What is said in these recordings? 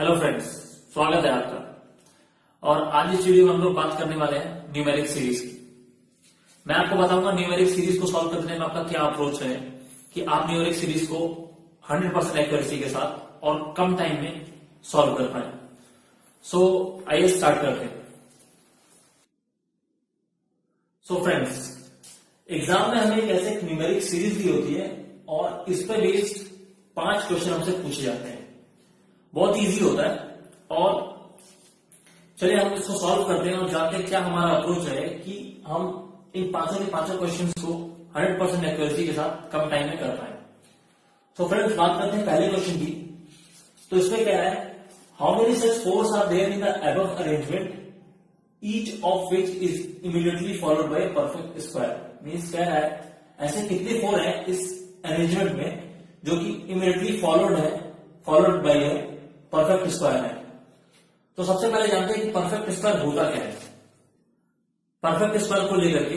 Hello friends, स्वागत है आपका। और आज इस वीडियो में हम लोग बात करने वाले हैं न्यूमेरिक सीरीज की। मैं आपको बताऊंगा न्यूमेरिक सीरीज को सॉल्व करने में आपका क्या अप्रोच है कि आप न्यूमेरिक सीरीज को 100% एक्यूरेसी के साथ और कम टाइम में सॉल्व कर पाए। सो आइए स्टार्ट करते हैं। सो फ्रेंड्स, एग्जाम में हमें ऐसे एक न्यूमेरिक सीरीज दी होती है और इस पर बेस्ड 5 क्वेश्चन हमसे पूछे जाते हैं। बहुत इजी होता है और चलिए हम इसको सॉल्व करते हैं और जानते हैं क्या हमारा अप्रोच है कि हम इन पांचों के पांचों क्वेश्चंस को 100% एक्यूरेसी के साथ कम टाइम में कर पाए। तो फ्रेंड्स, बात करते हैं पहले क्वेश्चन की। तो इसमें क्या है, how many such fours are there in the above arrangement each of which is immediately followed by perfect square. Means क्या है, ऐसे कितने फोर है इस अरेंजमेंट में जो कि इमीडिएटली फॉलोड बाय है परफेक्ट स्क्वायर है। तो सबसे पहले जानते हैं कि परफेक्ट स्क्वायर होता क्या है। परफेक्ट स्क्वायर को लेकर के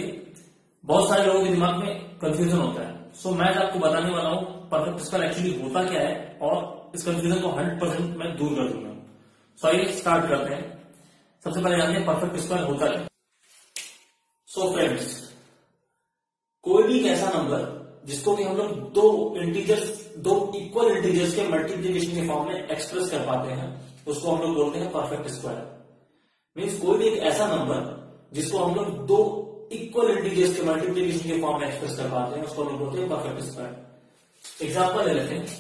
बहुत सारे लोगों के दिमाग में कंफ्यूजन होता है। सो मैं आपको बताने वाला हूं परफेक्ट स्क्वायर एक्चुअली होता क्या है और इस कंफ्यूजन को 100% मैं दूर कर दूंगा। सो आइए स्टार्ट करते हैं। सबसे पहले जानते हैं परफेक्ट स्क्वायर होता क्या है। सो फ्रेंड्स, कोई भी ऐसा नंबर जिसको भी हम लोग दो इक्वल इंटीजर्स के मल्टीप्लिकेशन के फॉर्म में एक्सप्रेस कर पाते हैं उसको हम लोग बोलते हैं परफेक्ट स्क्वायर। मींस कोई भी एक ऐसा नंबर जिसको हम लोग दो इक्वल इंटीजर्स के मल्टीप्लिकेशन के फॉर्म में एक्सप्रेस कर पाते हैं उसको हम लोग बोलते हैं परफेक्ट स्क्वायर। एग्जाम्पल ले लेते हैं।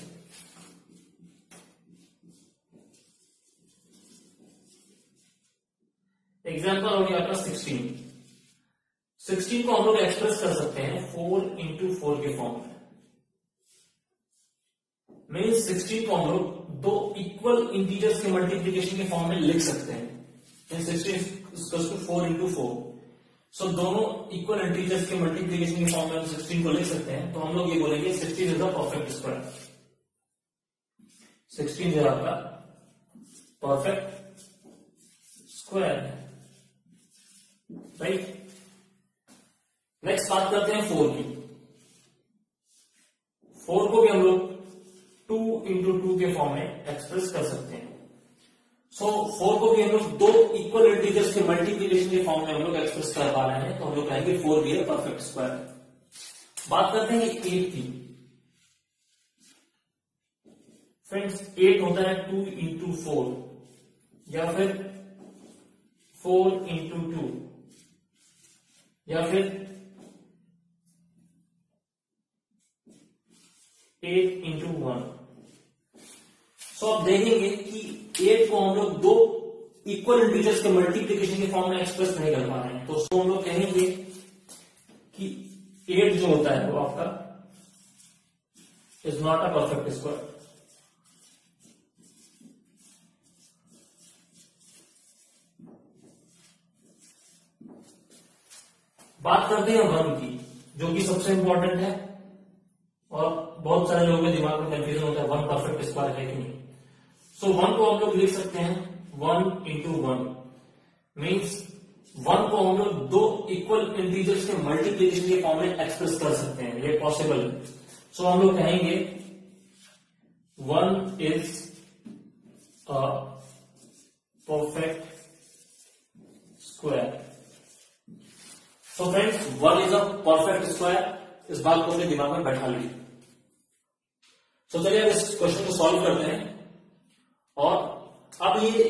एग्जाम्पल होगी आपका 16। 16 को हम लोग एक्सप्रेस कर सकते हैं 4 into 4 के फॉर्म में। मींस 16 को हम लोग दो इक्वल इंटीजर्स के मल्टीप्लिकेशन के फॉर्म में लिख सकते हैं। 16 4 into 4। सो दोनों इक्वल इंटीजर्स के मल्टीप्लिकेशन के फॉर्म में हम 16 को लिख सकते हैं। तो हम लोग ये बोलेंगे 16 इज द परफेक्ट स्क्वायर। 16 जो आपका परफेक्ट स्क्वायर, राइट। नेक्स्ट बात करते हैं 4 की। 4 को भी हम लोग 2 into 2 के फॉर्म में एक्सप्रेस कर सकते हैं। सो 4 को भी हम लोग दो इक्वल इंटीजर्स के मल्टीप्लिकेशन के फॉर्म में हम लोग एक्सप्रेस कर पा रहे हैं तो हम लोग कहेंगे 4 भी है परफेक्ट स्क्वायर। बात करते हैं 8 की। फ्रेंड्स, 8 होता है 2 into 4 या फिर 4 into 2 या फिर 8 into 1। सो आप देखेंगे कि 8 को हम लोग दो इक्वल इंटीजर्स के मल्टीप्लिकेशन के फॉर्म में एक्सप्रेस नहीं कर पा रहे हैं तो उसको हम लोग कहेंगे कि 8 जो होता है वो आपका is not a perfect square. बात करते हैं 1 की जो कि सबसे इंपॉर्टेंट है और बहुत सारे लोगों के दिमाग में कंफ्यूजन होता है 1 परफेक्ट स्क्वायर है कि नहीं। सो 1 को हम लोग लिख सकते हैं 1 into 1। मीन्स 1 को हम लोग दो इक्वल इंटीजर्स के मल्टीप्लिकेशन के फॉर्म में एक्सप्रेस कर सकते हैं, ये पॉसिबल है। सो हम लोग कहेंगे 1 is a perfect square. So friends, 1 is a perfect square, इस बात को अपने दिमाग में बैठा लीजिए। तो चलिए अब इस क्वेश्चन को सॉल्व करते हैं। और अब ये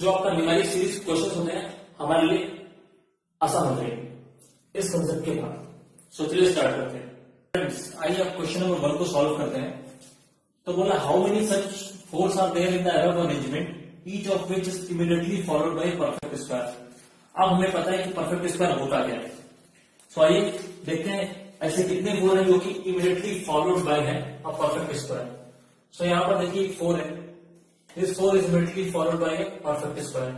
जो आपका न्यूमेरिक सीरीज क्वेश्चन होते हैं हमारे लिए आसान होते हैं इस कंसेप्ट के बाद। सो चलिए स्टार्ट करते हैं। फ्रेंड्स, आइए आप क्वेश्चन नंबर 1 को सॉल्व करते हैं। तो बोला how many such fours are there in the above arrangement each of which is immediately followed by perfect square. अब हमें पता है कि परफेक्ट स्क्वायर होता क्या है। सो आइए देखते हैं ऐसे कितने 4 हैं जो कि इमीडिएटली फॉलोड बाय है अ परफेक्ट स्क्वायर। सो यहां पर देखिए 4 है, this 4 is immediately followed by a perfect square.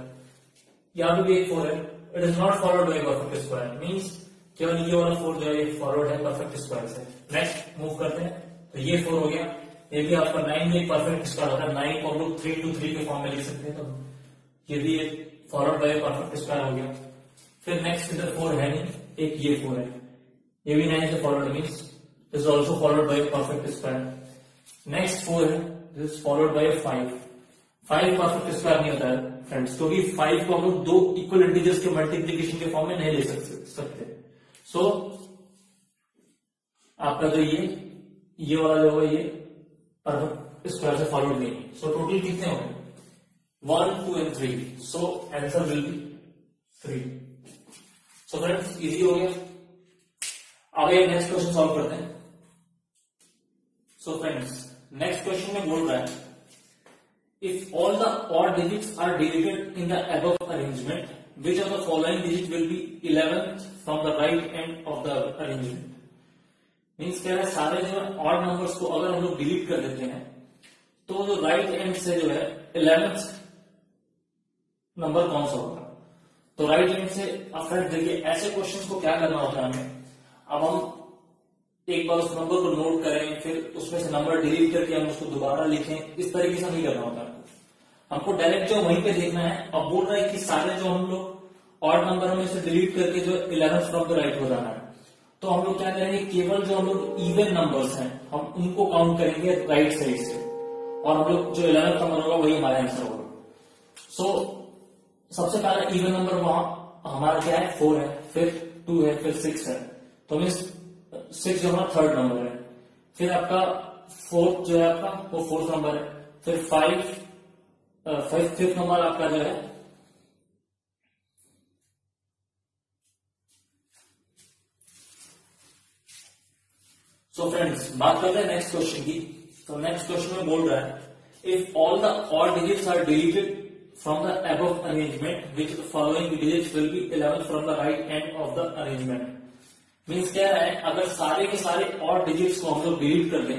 यहां भी एक 4 है, it is not followed by perfect square. Means केवल ये वाला 4 जो है ये फॉलोड है परफेक्ट स्क्वायर से। नेक्स्ट मूव करते हैं तो ये 4 हो गया, ये भी आपका 9 में परफेक्ट स्क्वायर होता है। 9 को हम लोग 3 into 3 के फॉर्म में लिख सकते हैं तो ये भी एक फॉलोड बाय परफेक्ट स्क्वायर हो गया। फिर नेक्स्ट इधर 4 है नहीं, एक ये 4 है, ये भी 9 से followed, means this is also followed by perfect square. Next 4 है, दिस इज फॉलोड बाय 5। 5 का स्क्वायर नहीं होता है फ्रेंड्स, क्योंकि 5 को हम लोग दो इक्वल इंटीजर्स के मल्टीप्लीकेशन के फॉर्म में नहीं ले सकते। सो आपका जो ये वाला जो होगा ये परफेक्ट स्क्वायर से फॉलोड नहीं है। सो टोटल कितने होंगे 1, 2 and 3। So answer will be 3। So friends easy हो गया। अब ये नेक्स्ट क्वेश्चन सॉल्व करते हैं। सो फ्रेंड्स नेक्स्ट क्वेश्चन में बोल रहा है If all the odd digits are deleted in the above arrangement, which of the following digit will be 11th from the right end of the arrangement? Means कह रहा है सारे जो है ऑड नंबर्स को अगर हम लोग डिलीट कर देते हैं तो जो राइट एंड से जो है 11th नंबर कौन सा होगा। तो राइट एंड से अब फ्रेंड्स देखिए ऐसे क्वेश्चन को क्या करना होता है हमें। अब हम एक बार उस नंबर को नोट करें फिर उसमें से नंबर डिलीट करके हम उसको दोबारा लिखें, इस तरीके से नहीं करना होता है हमको। डायरेक्ट जो वहीं पे देखना है। अब बोल रहा है कि सारे जो हम लोग ऑड नंबर में से डिलीट करके जो 11th फ्रॉम द राइट हो जाना है। तो हम लोग क्या करेंगे केवल जो हम लोग इवन नंबर्स हैं हम उनको काउंट करेंगे राइट साइड से और हम लोग जो 11th नंबर होगा वही हमारा आंसर होगा। सो सबसे पहला इवन नंबर वहां हमारा क्या है 4 है, फिर 2 है, फिर 6 है। तो मीन्स 6 जो हमारा थर्ड नंबर है, फिर आपका 4th जो है आपका वो 4th नंबर है, फिर 5th नंबर आपका जो है 5th। बात करते हैं नेक्स्ट क्वेश्चन की। तो नेक्स्ट क्वेश्चन में बोल रहा है if all the odd digits are deleted from the above arrangement which the following digits will be 11th from the right end of the arrangement. Means कह रहा है अगर सारे के सारे ऑड डिजिट्स को हम लोग डिलीट कर दें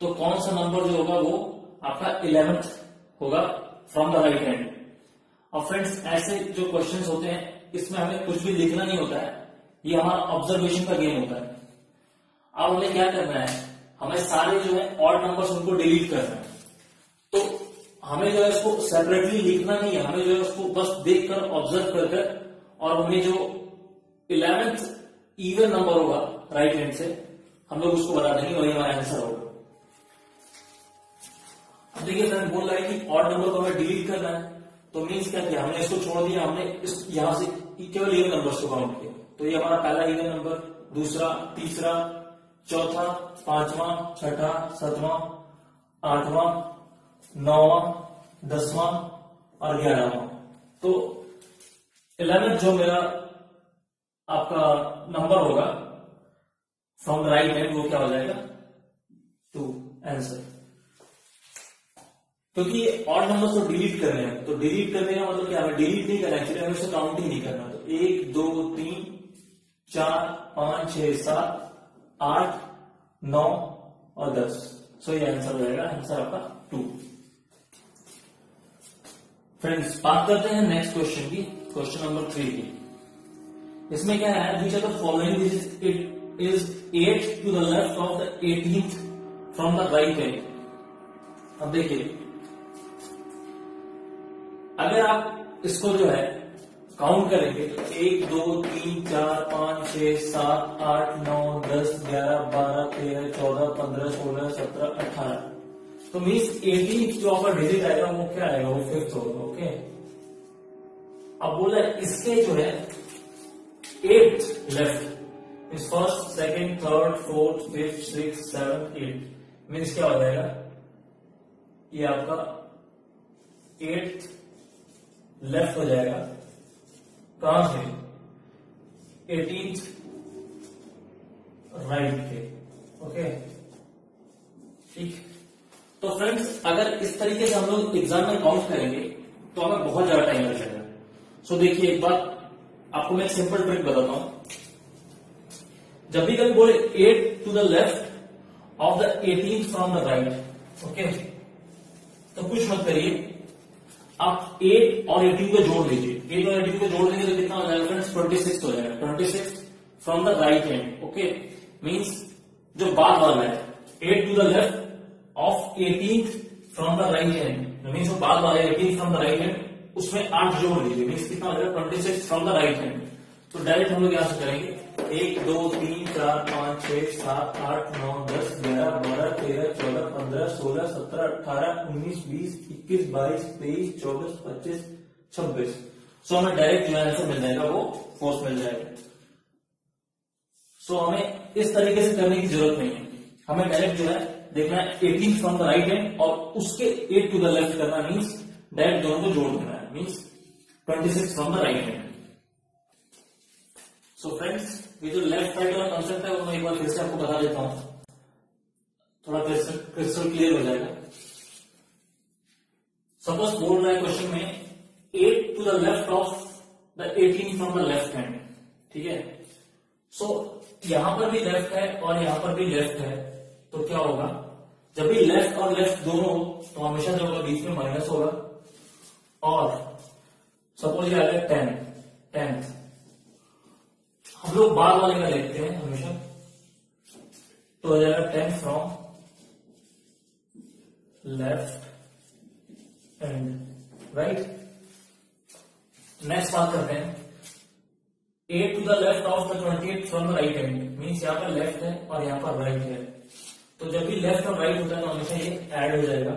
तो कौन सा नंबर जो होगा वो आपका 11th होगा फ्रॉम द राइट हैंड। और फ्रेंड्स ऐसे जो क्वेश्चंस होते हैं इसमें हमें कुछ भी लिखना नहीं होता है, ये हमारा ऑब्जर्वेशन का गेम होता है। अब हमें क्या करना है हमें सारे जो है ऑड नंबर्स उनको डिलीट करना है। तो हमें जो है उसको सेपरेटली लिखना नहीं है, हमें जो है उसको बस देखकर ऑब्जर्व कर कर और हमें जो 11th इवन नंबर होगा राइट हैंड से हम लोग उसको बता देंगे वही हमारा आंसर होगा। अब देखिए फ्रेंड बोल रहा है कि ऑड नंबर को हमें डिलीट करना है। तो मीन्स क्या किया हमने इसको छोड़ दिया, हमने यहां से केवल इवन नंबर्स को काउंट किया। तो ये हमारा पहला इवन नंबर, दूसरा, तीसरा, चौथा, पांचवा, छठा, सातवां, आठवां, नौवां, दसवां और 11वां। तो 11th जो मेरा आपका नंबर होगा फ्रॉम द राइट हैंड वो क्या हो जाएगा 2 आंसर। क्योंकि ऑड नंबर्स को डिलीट कर रहे हैं तो डिलीट करने का मतलब क्या है डिलीट नहीं करना, एक्चुअली हमें उसको काउंट ही नहीं करना। तो 1, 2, 3, 4, 5, 6, 7, 8, 9 और 10। सो ये आंसर हो जाएगा आंसर आपका 2। फ्रेंड्स बात करते हैं नेक्स्ट क्वेश्चन की, क्वेश्चन नंबर 3 की। इसमें क्या है which of the following it is 8 to the left of the 18th from the right hand. अब देखिए अगर आप इसको जो है काउंट करेंगे तो 1, 2, 3, 4, 5, 6, 7, 8, 9, 10, 11, 12, 13, 14, 15, 16, 17, 18। तो मीन्स 18th जो आपका डिजिट आएगा वो क्या आएगा वो 5th होगा। ओके अब बोला इसके जो है 8 लेफ्ट इस 1st, 2nd, 3rd, 4th, 5th, 6th, 7th, 8th means क्या हो जाएगा ये आपका 8th लेफ्ट हो जाएगा। कहां से 18th राइट के। ओके ठीक। तो फ्रेंड्स अगर इस तरीके से हम लोग एग्जाम में काउंट करेंगे तो हमें बहुत ज्यादा टाइम लग जाएगा। सो देखिए एक बार आपको मैं सिंपल ट्रिक बताता हूं। जब भी कभी बोले 8 to the left of the 18th from the right, okay तो कुछ मत करिए आप 8 और 18 को जोड़ लीजिए। 8 और 18 को जोड़ लेंगे तो कितना हो जाएगा फ्रेंड्स 26 हो जाएगा। 26 from the right hand. Okay means जो बाद वाला है 8 to the left of 18th from the right hand means जो बाद वाला है 18 फ्रॉम द राइट हैंड उसमें 8 जोड़ लीजिए मीन्स कितना हो जाएगा 26 फ्रॉम द राइट हैंड। तो डायरेक्ट हम लोग यहां से करेंगे एक दो तीन चार पाँच छह सात आठ नौ 10 11 12 13 14 15 16 17 18 19 20 21 22 23 24 25 26। सो हमें डायरेक्ट जो आंसर मिल जाएगा वो फोर्स मिल जाएगा। सो हमें इस तरीके से करने की जरूरत नहीं है, हमें डायरेक्ट जो है देखना है 18 फ्रॉम द राइट हैंड और उसके 8 टू द लेफ्ट करना, मीन्स डायरेक्ट दोनों को जोड़ देना है, means 26 from the right hand. So friends, ये जो लेफ्ट राइट वाला कॉन्सेप्ट है वो मैं एक बार फिर से आपको बता देता हूं, थोड़ा क्रिस्टल क्लियर हो जाएगा। सपोज बोल रहा है क्वेश्चन में 8 to the left of the 18 from the left hand, ठीक है। सो यहां पर भी लेफ्ट है और यहां पर भी लेफ्ट है, तो क्या होगा जब भी लेफ्ट और लेफ्ट दोनों हो तो हमेशा जो होगा बीच में माइनस होगा। और सपोज ये आ गया 10, 10। हम लोग बार वाले का देखते हैं हमेशा, तो हो जाएगा 10 from left and right. Next बात करते हैं 8 to the left of the 28 from the right hand, means यहाँ पर लेफ्ट है और यहाँ पर राइट है, तो जब भी लेफ्ट और राइट होता है तो हमेशा ये ऐड हो जाएगा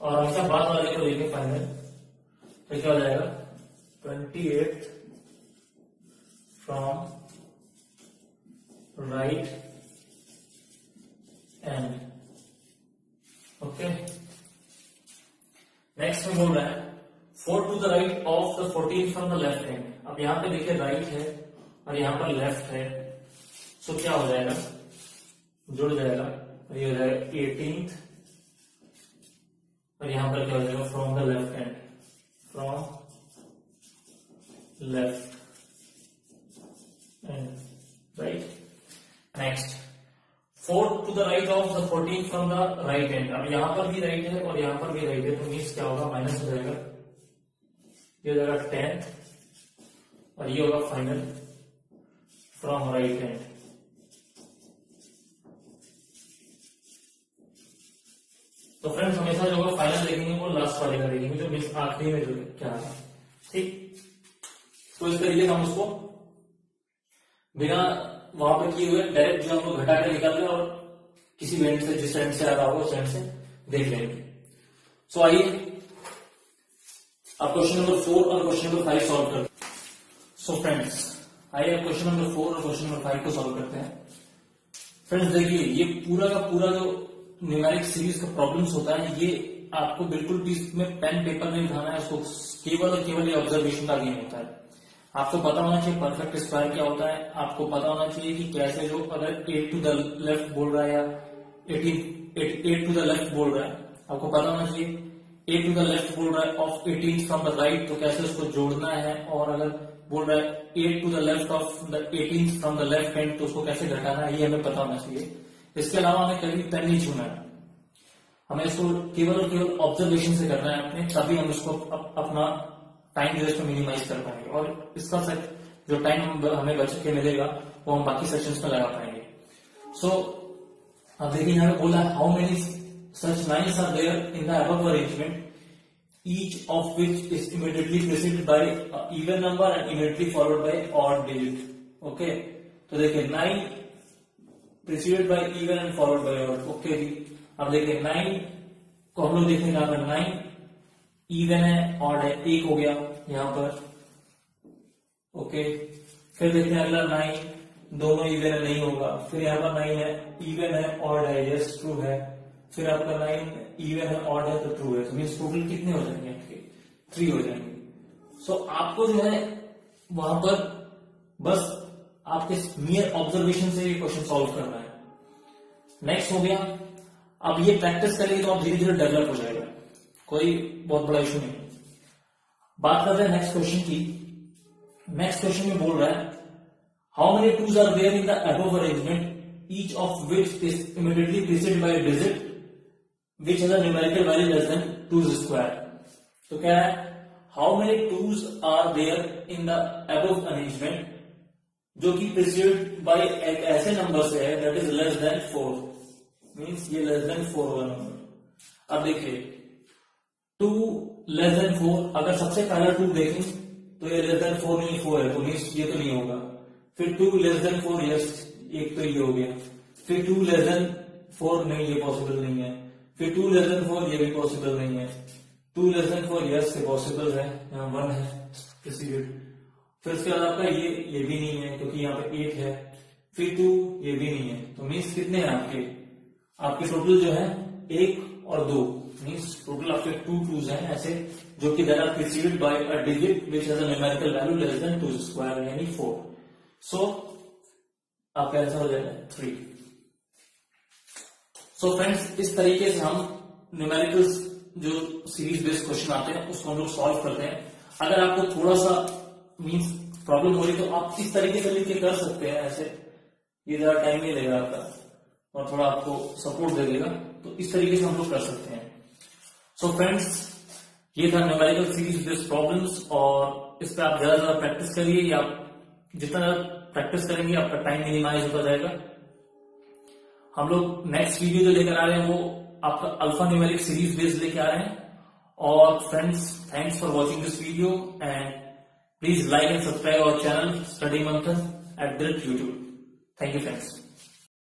और हमेशा बाद वाले को लेके फाइनल, तो क्या हो जाएगा 28 from right and. Okay, next में बोल रहा है 4 to the right of the 14 from the left hand. अब यहां पे देखिए राइट है और यहां पर लेफ्ट है, सो क्या हो जाएगा जुड़ जाएगा, ये हो जाएगा 18 और यहां पर क्या हो जाएगा from the left hand, from left and right. Next 4 to the right of the 14 from the right hand. अब यहां पर भी राइट है और यहां पर भी राइट है, तो मीन्स क्या होगा माइनस हो जाएगा, ये हो जाएगा 10 और ये होगा फाइनल फ्रॉम राइट हैंड। तो फ्रेंड्स हमेशा जो होगा फाइनल देखेंगे वो लास्ट वाले का देखेंगे, जो मिस आखिरी में जो क्या है, ठीक। तो इस तरीके से हम उसको बिना वहां पर किए हुए डायरेक्ट जो हम लोग घटा के निकाल रहे और किसी बैंड से जिस एंड से आ रहा होगा उस एंड से देख लेंगे। सो आइए आप क्वेश्चन नंबर 4 और क्वेश्चन नंबर 5 सॉल्व करते हैं। सो फ्रेंड्स आइए क्वेश्चन नंबर 4 और क्वेश्चन नंबर 5 को सॉल्व करते हैं। फ्रेंड्स देखिए ये पूरा का पूरा जो न्यूमेरिक सीरीज का प्रॉब्लम्स होता है ये आपको बिल्कुल भी इसमें पेन पेपर नहीं उठाना है, उसको केवल और केवल ये ऑब्जर्वेशन का गेम होता है। आपको पता होना चाहिए परफेक्ट स्क्वायर क्या होता है, आपको पता होना चाहिए कि कैसे जो अगर 8 टू द लेफ्ट बोल रहा है या 8 टू द लेफ्ट बोल रहा है, आपको पता होना चाहिए 8 टू द लेफ्ट बोल रहा है ऑफ 18 फ्रॉम द राइट, तो कैसे उसको जोड़ना है। और अगर बोल रहा है 8 to the left of the 18 from the left hand, तो उसको कैसे घटाना है ये हमें पता होना चाहिए। इसके अलावा हमें कभी पेन नहीं छूना है, हमें इसको केवल और केवल ऑब्जर्वेशन से करना है अपने, तभी हम इसको अपना टाइम जो है मिनिमाइज कर पाएंगे और इसका जो टाइम हमें बच के मिलेगा वो हम बाकी सेक्शंस में लगा पाएंगे। सो अब देखिए यहाँ पे बोला how many such lines are there in the above arrangement each of which is immediately preceded by even number and immediately followed by odd digit. Okay, तो देखिए 9 preceded by even and followed by odd. Okay जी, अब देखिए 9 को हम लोग देखते हैं यहाँ पर 9 even है odd है, एक हो गया यहाँ पर। Okay, फिर देखते हैं अगला 9, दोनों even नहीं होगा। फिर यहाँ पर 9 है even है odd है, yes true है। फिर आपका 9 इवन है ऑड है तो ट्रू है, तो मीन्स टोटल कितने हो जाएंगे आपके 3 हो जाएंगे। सो आपको जो है वहां पर बस आपके मियर ऑब्जर्वेशन से ये क्वेश्चन सॉल्व करना है। नेक्स्ट हो गया, अब ये प्रैक्टिस करेंगे तो आप धीरे धीरे डेवलप हो जाएगा, कोई बहुत बड़ा इश्यू नहीं। बात करते हैं नेक्स्ट क्वेश्चन की। नेक्स्ट क्वेश्चन में बोल रहा है how many twos are there in the above arrangement each of which is immediately preceded by digit which has a numerical value less than 2's square. तो क्या है how many 2's are there in the above arrangement जो कि preceded by एक ऐसे number से है that is less than 4, means ये less than 4 वाला नंबर। अब देखिए 2 less than 4, अगर सबसे पहला 2 देखें तो ये less than 4 नहीं 4 है, तो मीन्स ये तो नहीं होगा। फिर 2 <4 यस, एक तो ये हो गया। फिर 2 <4 नहीं, ये पॉसिबल नहीं है। फिर 2 <4 ये भी पॉसिबल नहीं है। 2 <4 यस से पॉसिबल है, यहाँ 1 है किसी भी। फिर उसके बाद आपका ये भी नहीं है क्योंकि यहाँ पे 8 है। फिर 2 ये भी नहीं है, तो मीन्स कितने हैं आपके टोटल जो है 1 और 2, मीन्स टोटल आपके 2 2s हैं ऐसे, जो कि that are preceded by a digit which has a numerical value less than 2 square यानी 4। सो आपका आंसर हो जाएगा 3। सो फ्रेंड्स, इस तरीके से हम न्यूमेरिकल्स जो सीरीज बेस्ड क्वेश्चन आते हैं उसको हम लोग सॉल्व करते हैं। अगर आपको थोड़ा सा मीन्स प्रॉब्लम हो रही तो आप इस तरीके से लिख के कर सकते हैं ऐसे, ये जरा टाइम नहीं लेगा आपका और थोड़ा आपको सपोर्ट दे देगा, तो इस तरीके से हम लोग कर सकते हैं। सो फ्रेंड्स, ये था न्यूमेरिकल सीरीज बेस्ड प्रॉब्लम्स, और इस पर आप ज्यादा से ज्यादा प्रैक्टिस करिए। या जितना ज्यादा प्रैक्टिस करेंगे आपका टाइम मिनिमाइज होता जाएगा। हम लोग नेक्स्ट वीडियो जो लेकर आ रहे हैं वो आपका अल्फा न्यूमेरिक सीरीज बेस्ड लेके आ रहे हैं। और friends, thanks for watching this video and please like and subscribe our channel Study Manthan at YouTube. Thank you, friends.